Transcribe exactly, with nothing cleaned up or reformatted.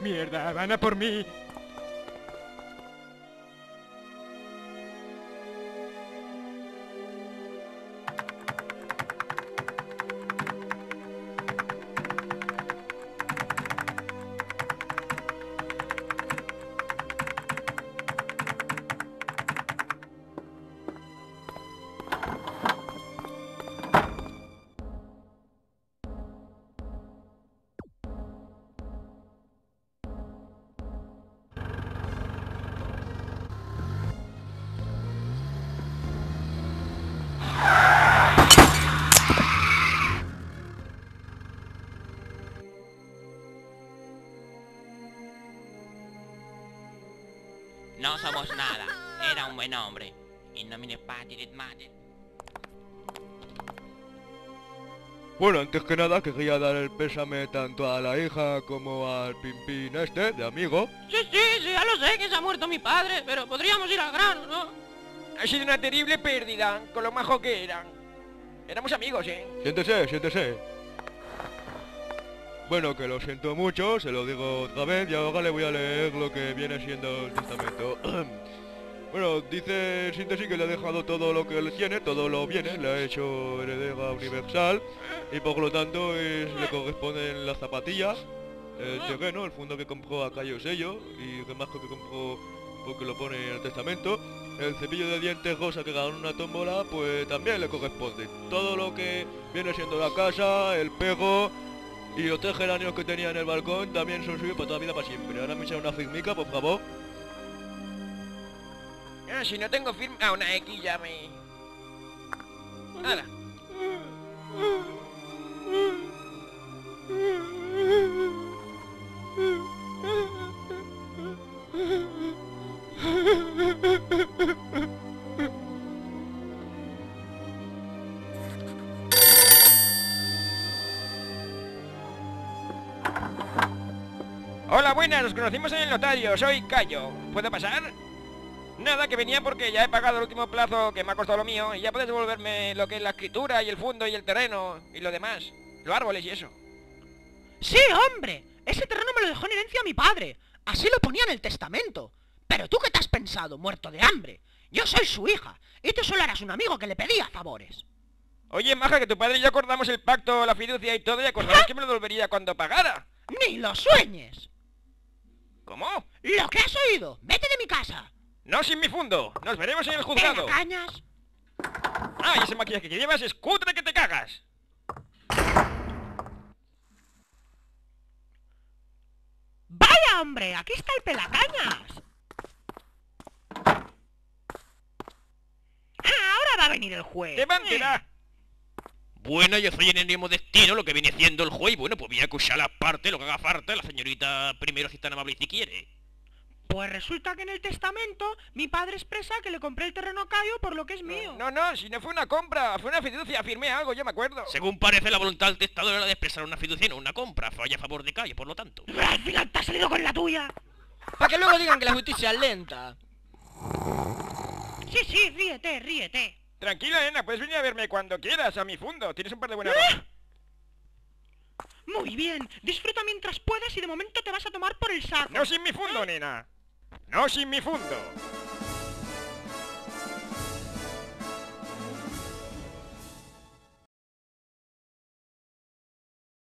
¡Mierda! ¡Van a por mí! No somos nada. Era un buen hombre. In nomine Patris et Mater. Bueno, antes que nada quería dar el pésame tanto a la hija como al pimpín este, de amigo. Sí, sí, sí, ya lo sé que se ha muerto mi padre, pero podríamos ir al grano, ¿no? Ha sido una terrible pérdida, con lo majo que eran. Éramos amigos, ¿eh? Siéntese, siéntese. Bueno, que lo siento mucho, se lo digo otra vez y ahora le voy a leer lo que viene siendo el testamento. Bueno, dice en síntesis que le ha dejado todo lo que él tiene, todo lo viene, le ha hecho heredera universal y por lo tanto es, le corresponden las zapatillas, el terreno, el fondo que compró a Cayo Seyo y remasco que compró porque lo pone en el testamento, el cepillo de dientes rosa que ganó una tómbola, pues también le corresponde. Todo lo que viene siendo la casa, el pego... Y los tres geranios que tenía en el balcón también son suyos para toda la vida, para siempre. Ahora me echan una firmica, por favor. Ah, si no tengo firma... Ah, una X ya me... Nada. Hola, buenas, nos conocimos en el notario, soy Cayo. ¿Puedo pasar? Nada, que venía porque ya he pagado el último plazo que me ha costado lo mío y ya puedes devolverme lo que es la escritura y el fondo y el terreno y lo demás, los árboles y eso. ¡Sí, hombre! Ese terreno me lo dejó en herencia a mi padre, así lo ponía en el testamento. Pero tú, ¿qué te has pensado, muerto de hambre? Yo soy su hija y tú solo eras un amigo que le pedía favores. Oye, maja, que tu padre y yo acordamos el pacto, la fiducia y todo y acordamos que me lo devolvería cuando pagara. ¡Ni lo sueñes! ¿Cómo? ¡Lo que has oído! ¡Vete de mi casa! ¡No sin mi fundo! ¡Nos veremos en el juzgado! ¡Venga, cañas! ¡Ah, y ese maquillaje que llevas es cutre que te cagas! ¡Vaya, hombre! ¡Aquí está el pelacañas! ¡Ahora va a venir el juez! ¡Levántela! Eh. Bueno, yo soy en el mismo destino, lo que viene siendo el juez. Bueno, pues voy a acusar la parte, lo que haga falta, la señorita primero, si es tan amable y si quiere. Pues resulta que en el testamento mi padre expresa que le compré el terreno a Cayo por lo que es mío. No, no, si no fue una compra, fue una fiducia, firmé algo, yo me acuerdo. Según parece, la voluntad del testador era de expresar una fiducia, no una compra, falla a favor de Cayo, por lo tanto. ¡Al final te has salido con la tuya! Para que luego digan que la justicia es lenta. Sí, sí, ríete, ríete. Tranquila, nena, puedes venir a verme cuando quieras, a mi fundo, tienes un par de buenas... ¿Eh? Muy bien, disfruta mientras puedas y de momento te vas a tomar por el saco. ¡No sin mi fundo, ¿Eh? nena! ¡No sin mi fundo!